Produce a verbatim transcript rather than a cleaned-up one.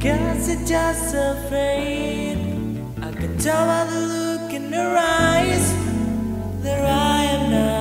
Guess it's just afraid. I can tell by the look in her eyes that I am not.